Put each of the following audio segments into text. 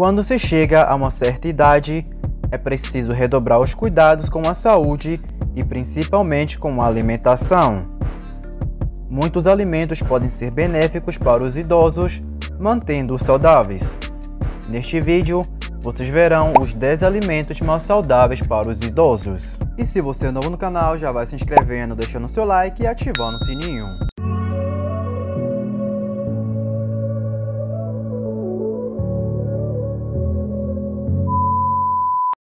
Quando se chega a uma certa idade, é preciso redobrar os cuidados com a saúde e principalmente com a alimentação. Muitos alimentos podem ser benéficos para os idosos, mantendo-os saudáveis. Neste vídeo, vocês verão os 10 alimentos mais saudáveis para os idosos. E se você é novo no canal, já vai se inscrevendo, deixando seu like e ativando o sininho.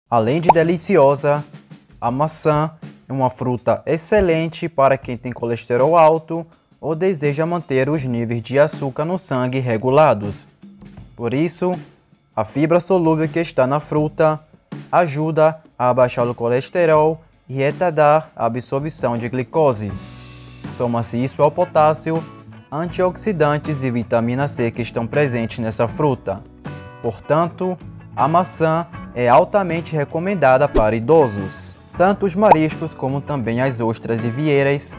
Além de deliciosa, a maçã é uma fruta excelente para quem tem colesterol alto ou deseja manter os níveis de açúcar no sangue regulados. Por isso, a fibra solúvel que está na fruta ajuda a abaixar o colesterol e retardar a absorção de glicose. Soma-se isso ao potássio, antioxidantes e vitamina C que estão presentes nessa fruta. Portanto, a maçã é altamente recomendada para idosos. Tanto os mariscos como também as ostras e vieiras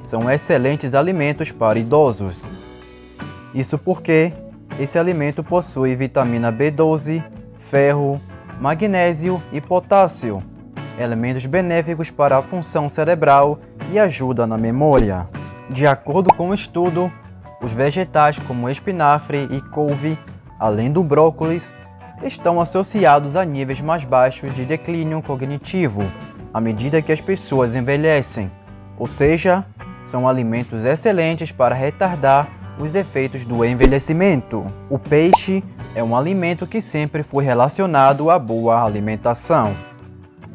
são excelentes alimentos para idosos. Isso porque esse alimento possui vitamina B12, ferro, magnésio e potássio, elementos benéficos para a função cerebral e ajuda na memória. De acordo com o estudo, os vegetais como espinafre e couve, além do brócolis, estão associados a níveis mais baixos de declínio cognitivo à medida que as pessoas envelhecem, ou seja, são alimentos excelentes para retardar os efeitos do envelhecimento. O peixe é um alimento que sempre foi relacionado à boa alimentação.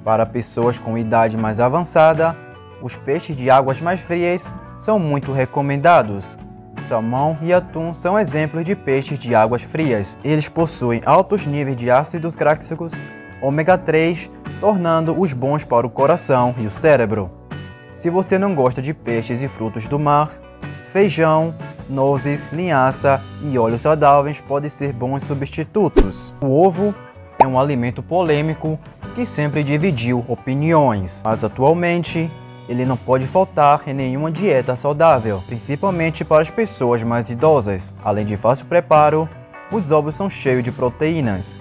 Para pessoas com idade mais avançada, os peixes de águas mais frias são muito recomendados. Salmão e atum são exemplos de peixes de águas frias. Eles possuem altos níveis de ácidos graxos, ômega 3, tornando-os bons para o coração e o cérebro. Se você não gosta de peixes e frutos do mar, feijão, nozes, linhaça e óleos saudáveis podem ser bons substitutos. O ovo é um alimento polêmico que sempre dividiu opiniões, mas atualmente ele não pode faltar em nenhuma dieta saudável, principalmente para as pessoas mais idosas. Além de fácil preparo, os ovos são cheios de proteínas.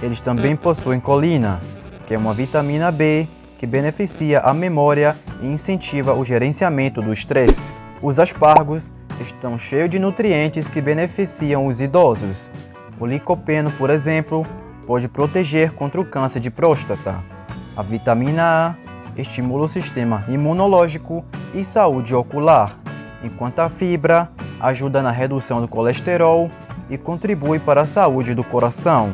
Eles também possuem colina, que é uma vitamina B que beneficia a memória e incentiva o gerenciamento do estresse. Os aspargos estão cheios de nutrientes que beneficiam os idosos. O licopeno, por exemplo, pode proteger contra o câncer de próstata. A vitamina A estimula o sistema imunológico e saúde ocular, enquanto a fibra ajuda na redução do colesterol e contribui para a saúde do coração.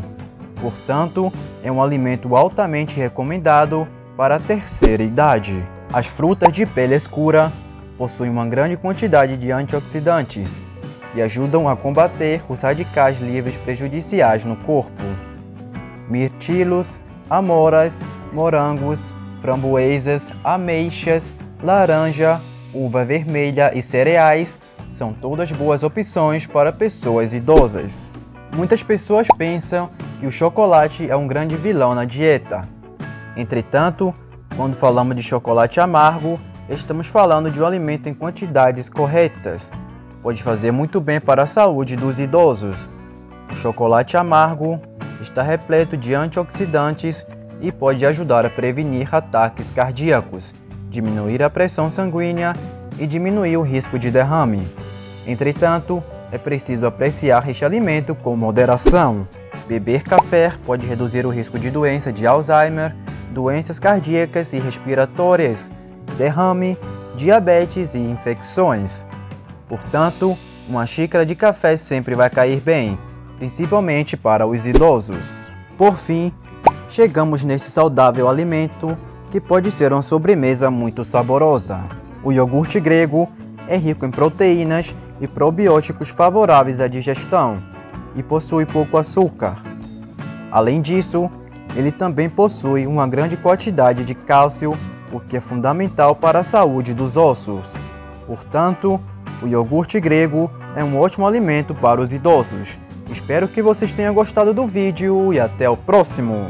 Portanto, é um alimento altamente recomendado para a terceira idade. As frutas de pele escura possuem uma grande quantidade de antioxidantes, que ajudam a combater os radicais livres prejudiciais no corpo. Mirtilos, amoras, morangos, framboesas, ameixas, laranja, uva vermelha e cereais são todas boas opções para pessoas idosas. Muitas pessoas pensam que o chocolate é um grande vilão na dieta. Entretanto, quando falamos de chocolate amargo, estamos falando de um alimento em quantidades corretas. Pode fazer muito bem para a saúde dos idosos. O chocolate amargo está repleto de antioxidantes e pode ajudar a prevenir ataques cardíacos, diminuir a pressão sanguínea e diminuir o risco de derrame. Entretanto, é preciso apreciar este alimento com moderação. Beber café pode reduzir o risco de doença de Alzheimer, doenças cardíacas e respiratórias, derrame, diabetes e infecções. Portanto, uma xícara de café sempre vai cair bem, principalmente para os idosos. Por fim, chegamos nesse saudável alimento que pode ser uma sobremesa muito saborosa. O iogurte grego é rico em proteínas e probióticos favoráveis à digestão e possui pouco açúcar. Além disso, ele também possui uma grande quantidade de cálcio, o que é fundamental para a saúde dos ossos. Portanto, o iogurte grego é um ótimo alimento para os idosos. Espero que vocês tenham gostado do vídeo e até o próximo!